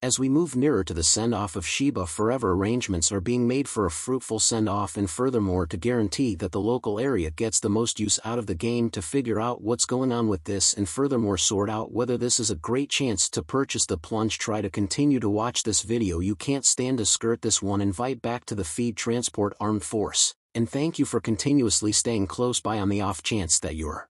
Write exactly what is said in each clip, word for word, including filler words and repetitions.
As we move nearer to the send-off of Shiba forever, arrangements are being made for a fruitful send-off and furthermore to guarantee that the local area gets the most use out of the game to figure out what's going on with this and furthermore sort out whether this is a great chance to purchase the plunge. Try to continue to watch this video. You can't stand to skirt this one. Invite back to the feed Transport Armed Force, and thank you for continuously staying close by on the off chance that you're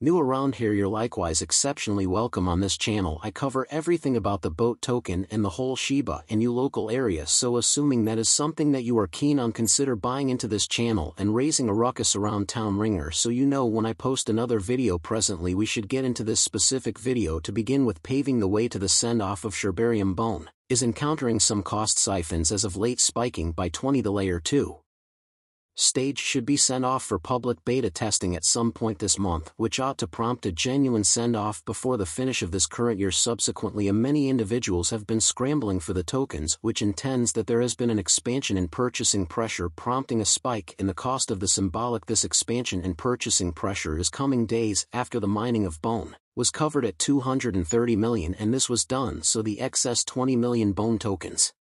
new around here. You're likewise exceptionally welcome on this channel. I cover everything about the boat token and the whole Shiba Inu local area, so assuming that is something that you are keen on, consider buying into this channel and raising a ruckus around town. Ringer, so you know when I post another video presently. We should get into this specific video to begin with. Paving the way to the send-off of Shibarium Bone is encountering some cost siphons as of late, spiking by twenty. The layer two stage should be sent off for public beta testing at some point this month, which ought to prompt a genuine send-off before the finish of this current year. Subsequently, a many individuals have been scrambling for the tokens, which intends that there has been an expansion in purchasing pressure prompting a spike in the cost of the symbolic. This expansion in purchasing pressure is coming days after the mining of bone was covered at two hundred thirty million, and this was done so the excess twenty million bone tokens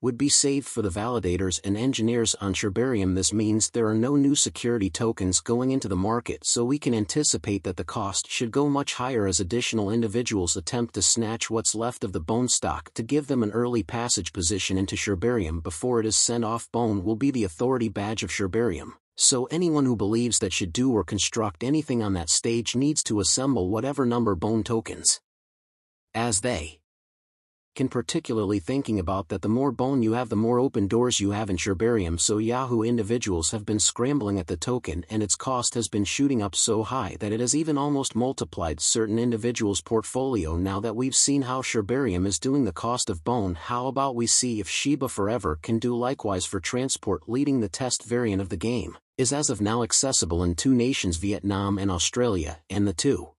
would be saved for the validators and engineers on Shibarium. This means there are no new security tokens going into the market, so we can anticipate that the cost should go much higher as additional individuals attempt to snatch what's left of the bone stock to give them an early passage position into Shibarium before it is sent off. Bone will be the authority badge of Shibarium, so anyone who believes that should do or construct anything on that stage needs to assemble whatever number bone tokens as they can, particularly thinking about that the more bone you have, the more open doors you have in Shibarium. So Yahoo individuals have been scrambling at the token and its cost has been shooting up so high that it has even almost multiplied certain individuals' portfolio. Now that we've seen how Shibarium is doing the cost of bone, how about we see if Shiba Forever can do likewise for Transport? Leading the test variant of the game is as of now accessible in two nations, Vietnam and Australia, and the two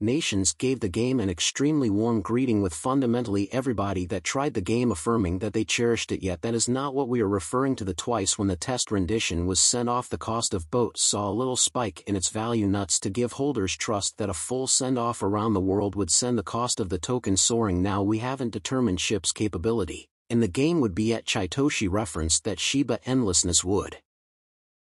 nations gave the game an extremely warm greeting, with fundamentally everybody that tried the game affirming that they cherished it. Yet that is not what we are referring to. The twice when the test rendition was sent off, the cost of boat saw a little spike in its value. Nuts to give holders trust that a full send-off around the world would send the cost of the token soaring. Now we haven't determined ship's capability, and the game would be at Shytoshi referenced that Shiba endlessness would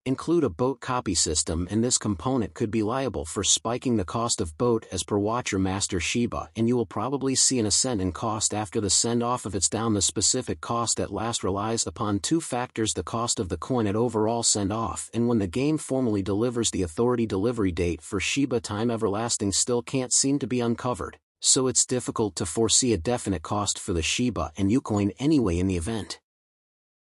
include a boat copy system, and this component could be liable for spiking the cost of boat as per watcher master Shiba, and you will probably see an ascent in cost after the send-off of its down. The specific cost at last relies upon two factors: the cost of the coin at overall send-off and when the game formally delivers. The authority delivery date for Shiba Time Everlasting still can't seem to be uncovered, so it's difficult to foresee a definite cost for the Shiba and Ucoin. Anyway, in the event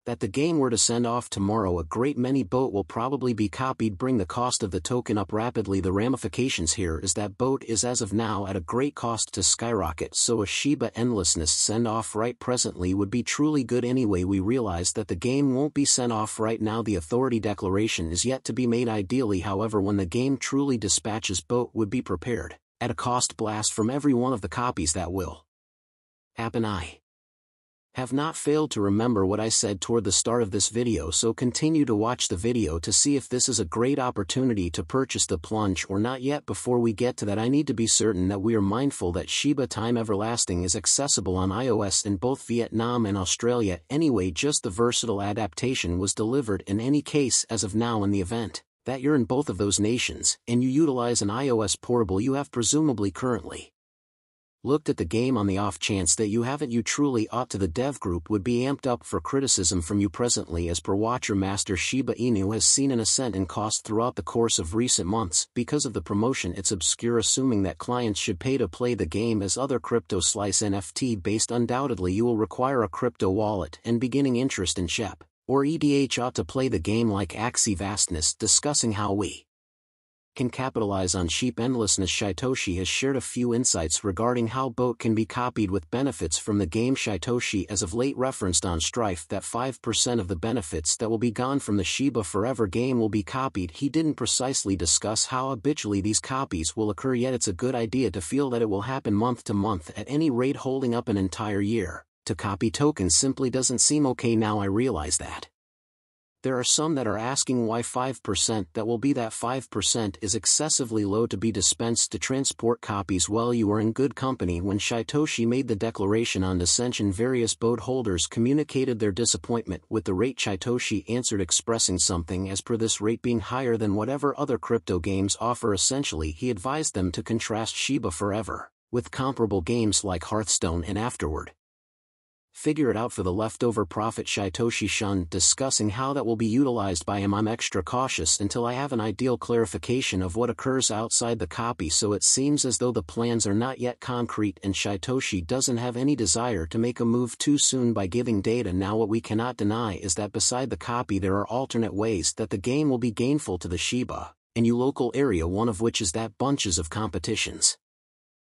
that the game were to send off tomorrow, a great many boat will probably be copied, bring the cost of the token up rapidly. The ramifications here is that boat is as of now at a great cost to skyrocket, so a Shiba endlessness send off right presently would be truly good. Anyway, we realize that the game won't be sent off right now. The authority declaration is yet to be made. Ideally, however, when the game truly dispatches, boat would be prepared at a cost blast from every one of the copies that will happen. I have not failed to remember what I said toward the start of this video, so continue to watch the video to see if this is a great opportunity to purchase the plunge or not. Yet before we get to that, I need to be certain that we are mindful that Shiba Time Everlasting is accessible on iOS in both Vietnam and Australia. Anyway, just the versatile adaptation was delivered in any case as of now. In the event that you're in both of those nations and you utilize an iOS portable, you have presumably currently looked at the game. On the off chance that you haven't, you truly ought to. The dev group would be amped up for criticism from you presently, as per watcher master Shiba Inu has seen an ascent in cost throughout the course of recent months because of the promotion. It's obscure assuming that clients should pay to play the game as other crypto slice N F T based. Undoubtedly you will require a crypto wallet and beginning interest in S H E P or E D H ought to play the game like Axie. Vastness discussing how we can capitalize on sheep endlessness. Shytoshi has shared a few insights regarding how boat can be copied with benefits from the game. Shytoshi as of late referenced on Strife that five percent of the benefits that will be gone from the Shiba Forever game will be copied. He didn't precisely discuss how habitually these copies will occur, yet it's a good idea to feel that it will happen month to month. At any rate, holding up an entire year to copy tokens simply doesn't seem okay. Now I realize that There are some that are asking why five percent. That will be that five percent is excessively low to be dispensed to transport copies. Well, you were in good company when Shytoshi made the declaration on dissension. Various boat holders communicated their disappointment with the rate Shytoshi answered, expressing something as per this rate being higher than whatever other crypto games offer. Essentially, he advised them to contrast Shiba Forever with comparable games like Hearthstone and afterward figure it out for the leftover profit. Shytoshi shunned discussing how that will be utilized by him. I'm extra cautious until I have an ideal clarification of what occurs outside the copy, so it seems as though the plans are not yet concrete and Shytoshi doesn't have any desire to make a move too soon by giving data now. What we cannot deny is that beside the copy there are alternate ways that the game will be gainful to the Shiba and you local area, one of which is that bunches of competitions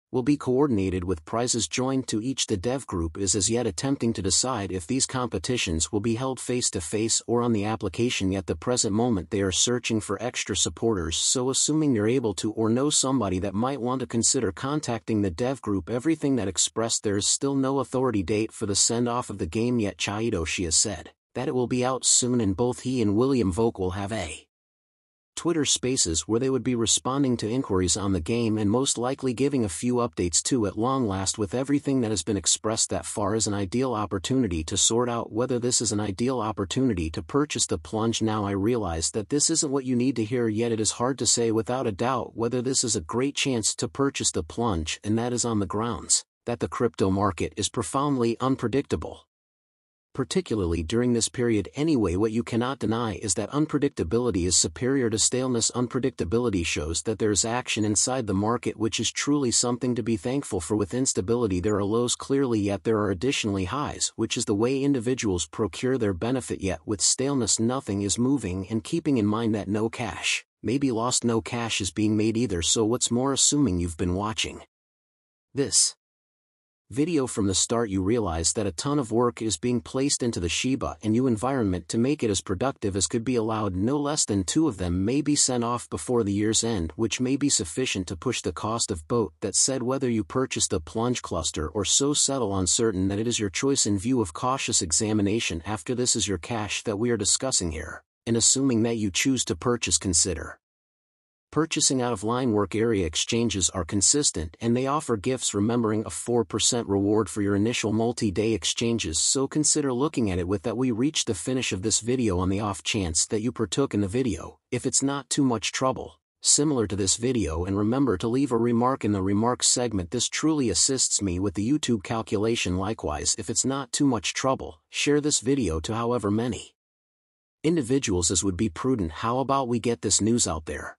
will be coordinated with prizes joined to each. The dev group is as yet attempting to decide if these competitions will be held face-to-face or on the application. At the present moment they are searching for extra supporters, so assuming you're able to or know somebody that might want to, consider contacting the dev group. Everything that expressed, there is still no authority date for the send-off of the game yet. Shytoshi has said that it will be out soon, and both he and William Volk will have a Twitter Spaces where they would be responding to inquiries on the game and most likely giving a few updates to it. Long last, with everything that has been expressed that far as an ideal opportunity to sort out whether this is an ideal opportunity to purchase the plunge. Now I realize that this isn't what you need to hear, yet it is hard to say without a doubt whether this is a great chance to purchase the plunge, and that is on the grounds that the crypto market is profoundly unpredictable. Particularly during this period anyway. What you cannot deny is that unpredictability is superior to staleness. Unpredictability shows that there is action inside the market, which is truly something to be thankful for. With instability there are lows clearly, yet there are additionally highs, which is the way individuals procure their benefit. Yet with staleness nothing is moving, and keeping in mind that no cash may be lost, no cash is being made either. So what's more, assuming you've been watching this video from the start, you realize that a ton of work is being placed into the Shiba Inu environment to make it as productive as could be allowed. No less than two of them may be sent off before the year's end, which may be sufficient to push the cost of boat. That said, whether you purchase the plunge cluster or so settle on, certain that it is your choice. In view of cautious examination after this is your cash that we are discussing here, and assuming that you choose to purchase, consider purchasing out-of-line. Work area exchanges are consistent and they offer gifts, remembering a four percent reward for your initial multi-day exchanges, so consider looking at it. With that, we reach the finish of this video. On the off chance that you partook in the video, if it's not too much trouble, similar to this video, and remember to leave a remark in the remarks segment. This truly assists me with the YouTube calculation. Likewise, if it's not too much trouble, share this video to however many individuals as would be prudent. How about we get this news out there?